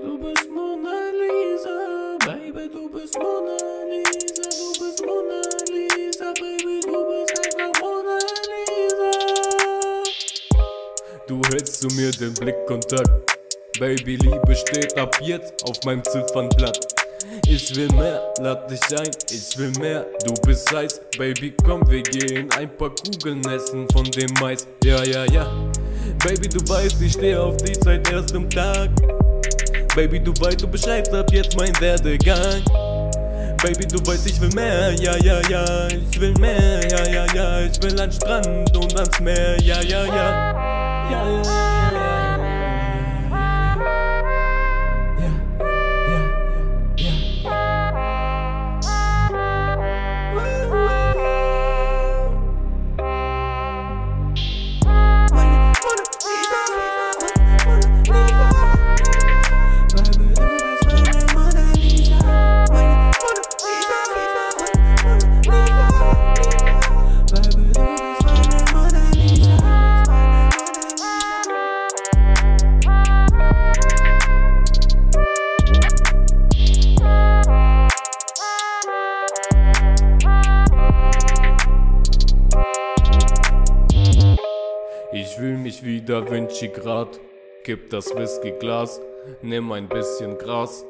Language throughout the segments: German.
Du bist Mona Lisa, baby, du bist Mona Lisa, du bist Mona Lisa, baby, du bist einfach Mona Lisa. Du hältst zu mir den Blickkontakt, Baby, Liebe steht ab jetzt auf meinem Ziffernblatt. Ich will mehr, lad dich ein, ich will mehr, du bist heiß, Baby, komm, wir gehen ein paar Kugeln essen von dem Mais. Ja, ja, ja, Baby, du weißt, ich stehe auf dich seit erstem Tag. Baby, du weißt, du beschreibst ab jetzt mein Werdegang. Baby, du weißt, ich will mehr, ja, ja, ja, ich will mehr, ja, ja, ja, ich will an Strand und ans Meer, ja, ja, ja, ja, ja. Ich fühl mich wie Da Vinci grad, gib das Whiskyglas, nimm ein bisschen Gras.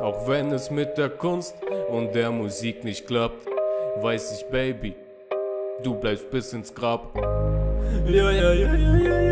Auch wenn es mit der Kunst und der Musik nicht klappt, weiß ich, Baby, du bleibst bis ins Grab. Ja, ja, ja, ja, ja.